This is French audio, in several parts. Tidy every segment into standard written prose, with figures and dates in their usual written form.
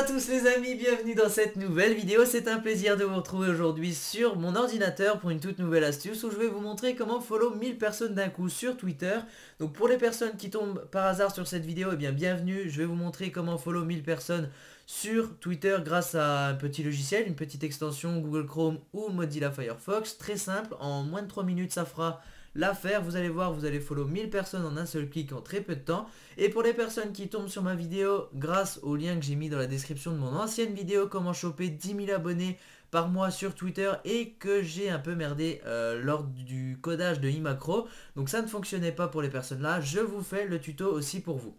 à tous les amis, bienvenue dans cette nouvelle vidéo. C'est un plaisir de vous retrouver aujourd'hui sur mon ordinateur pour une toute nouvelle astuce où je vais vous montrer comment follow 1000 personnes d'un coup sur Twitter. Donc pour les personnes qui tombent par hasard sur cette vidéo, eh bien bienvenue, je vais vous montrer comment follow 1000 personnes sur Twitter grâce à un petit logiciel, une petite extension Google Chrome ou Mozilla Firefox. Très simple, en moins de 3 minutes ça fera l'affaire, vous allez voir, vous allez follow 1000 personnes en un seul clic en très peu de temps. Et pour les personnes qui tombent sur ma vidéo grâce au lien que j'ai mis dans la description de mon ancienne vidéo comment choper 10 000 abonnés par mois sur Twitter et que j'ai un peu merdé lors du codage de iMacro, donc ça ne fonctionnait pas pour les personnes là, je vous fais le tuto aussi pour vous.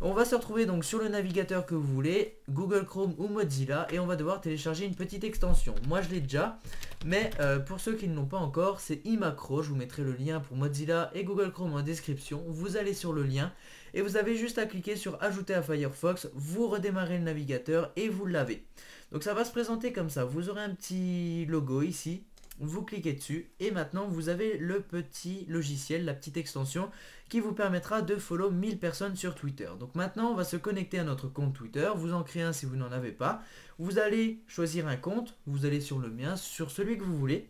On va se retrouver donc sur le navigateur que vous voulez, Google Chrome ou Mozilla, et on va devoir télécharger une petite extension. Moi je l'ai déjà, mais pour ceux qui ne l'ont pas encore, c'est iMacro. Je vous mettrai le lien pour Mozilla et Google Chrome en description. Vous allez sur le lien et vous avez juste à cliquer sur ajouter à Firefox, vous redémarrez le navigateur et vous l'avez. Donc ça va se présenter comme ça, vous aurez un petit logo ici, vous cliquez dessus et maintenant vous avez le petit logiciel, la petite extension qui vous permettra de follow 1000 personnes sur Twitter. Donc maintenant on va se connecter à notre compte Twitter, vous en créez un si vous n'en avez pas, vous allez choisir un compte, vous allez sur le mien, sur celui que vous voulez.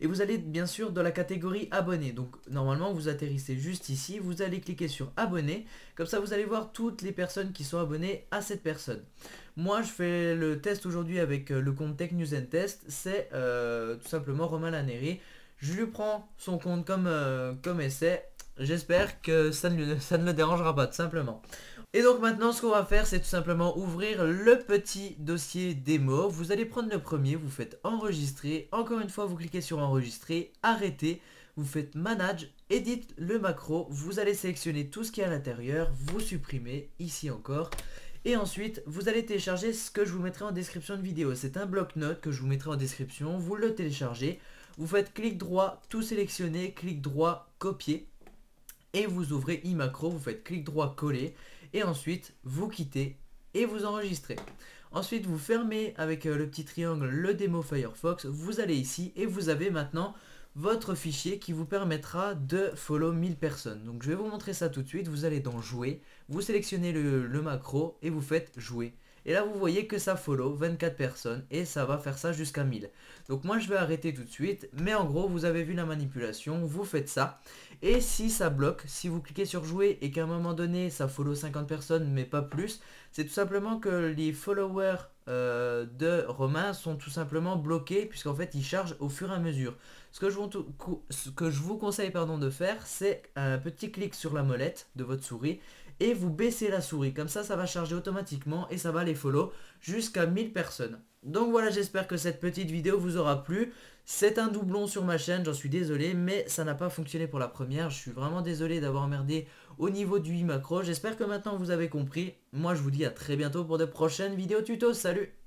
Et vous allez bien sûr dans la catégorie abonné, donc normalement vous atterrissez juste ici, vous allez cliquer sur abonné, comme ça vous allez voir toutes les personnes qui sont abonnées à cette personne. Moi je fais le test aujourd'hui avec le compte Tech News and Test, c'est tout simplement Romain Laneri. Je lui prends son compte comme essai, j'espère que ça ne le dérangera pas tout simplement. Et donc maintenant ce qu'on va faire c'est tout simplement ouvrir le petit dossier démo. Vous allez prendre le premier, vous faites enregistrer, encore une fois vous cliquez sur enregistrer, arrêter, vous faites manage, edit le macro, vous allez sélectionner tout ce qui est à l'intérieur, vous supprimez ici encore. Et ensuite vous allez télécharger ce que je vous mettrai en description de vidéo, c'est un bloc-notes que je vous mettrai en description, vous le téléchargez, vous faites clic droit, tout sélectionner, clic droit, copier. Et vous ouvrez iMacro, vous faites clic droit coller et ensuite vous quittez et vous enregistrez. Ensuite vous fermez avec le petit triangle le démo Firefox, vous allez ici et vous avez maintenant votre fichier qui vous permettra de follow 1000 personnes. Donc je vais vous montrer ça tout de suite, vous allez dans jouer, vous sélectionnez le macro et vous faites jouer. Et là vous voyez que ça follow 24 personnes et ça va faire ça jusqu'à 1000. Donc moi je vais arrêter tout de suite, mais en gros vous avez vu la manipulation, vous faites ça. Et si ça bloque, si vous cliquez sur jouer et qu'à un moment donné ça follow 50 personnes mais pas plus, c'est tout simplement que les followers de Romain sont tout simplement bloqués puisqu'en fait ils chargent au fur et à mesure. Ce que je vous conseille pardon, de faire c'est un petit clic sur la molette de votre souris et vous baissez la souris, comme ça ça va charger automatiquement et ça va les follow jusqu'à 1000 personnes. Donc voilà, j'espère que cette petite vidéo vous aura plu. C'est un doublon sur ma chaîne, j'en suis désolé, mais ça n'a pas fonctionné pour la première. Je suis vraiment désolé d'avoir merdé au niveau du iMacro. J'espère que maintenant vous avez compris. Moi je vous dis à très bientôt pour de prochaines vidéos tuto. Salut!